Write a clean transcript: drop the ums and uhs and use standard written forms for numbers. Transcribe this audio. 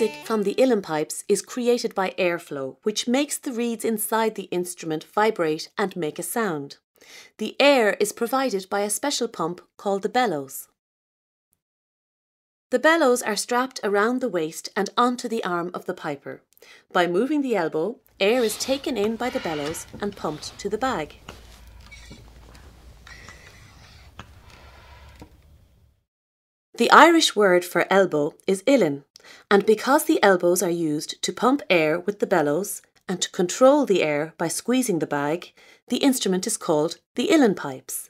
music from the Illan pipes is created by airflow, which makes the reeds inside the instrument vibrate and make a sound. The air is provided by a special pump called the bellows. The bellows are strapped around the waist and onto the arm of the piper. By moving the elbow, air is taken in by the bellows and pumped to the bag. The Irish word for elbow is illan, and because the elbows are used to pump air with the bellows and to control the air by squeezing the bag, the instrument is called the Illan pipes.